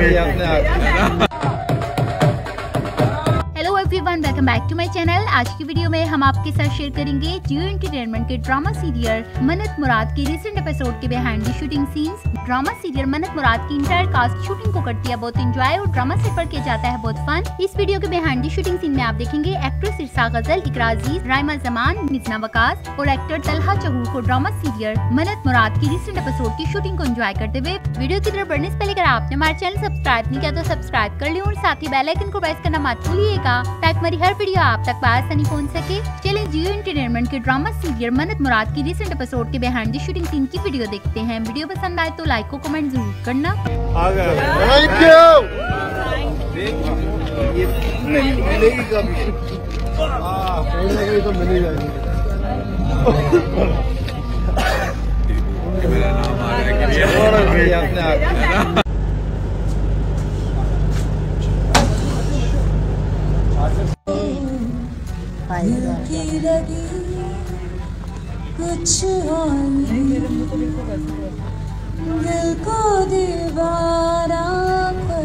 Hello everyone, welcome back to my channel. आज की video में हम आपके साथ शेयर करेंगे जियो एंटरटेनमेंट के ड्रामा सीरियल मन्नत मुराद के रिसेंट एपिसोड के behind the shooting scenes. Drama serial Mannat Murad की इंटायर कास्ट शूटिंग को करती है बहुत एंजॉय और ड्रामा सेट पर किया जाता है बहुत फन। इस वीडियो के बिहाइंड द शूटिंग सीन में आप देखेंगे एक्ट्रेस इरसा गजल, इकरा अजीज, रायमा जमान, मिजना वकास और एक्टर तलहा चहूर को ड्रामा सीरियल मन्नत मुराद की रिसेंट एपिसोड की शूटिंग को एंजॉय करते हुए। वीडियो की तरफ बढ़ने से पहले अगर आपने हमारे चैनल सब्सक्राइब नहीं किया तो सब्सक्राइब कर लें और साथ ही बेल आइकन को प्रेस करना मत भूलिएगा ताकि हमारी हर वीडियो आप तक आसानी पहुँच सके। चले जियो एंटरटेनमेंट के ड्रामा सीरियल मन्नत मुराद की रिसेंट एपिसोड के बिहाइंड द शूटिंग सीन की वीडियो देखते हैं। वीडियो पसंद आए तो लाइक को कमेंट जरूर करना। दिल को दीवारा पर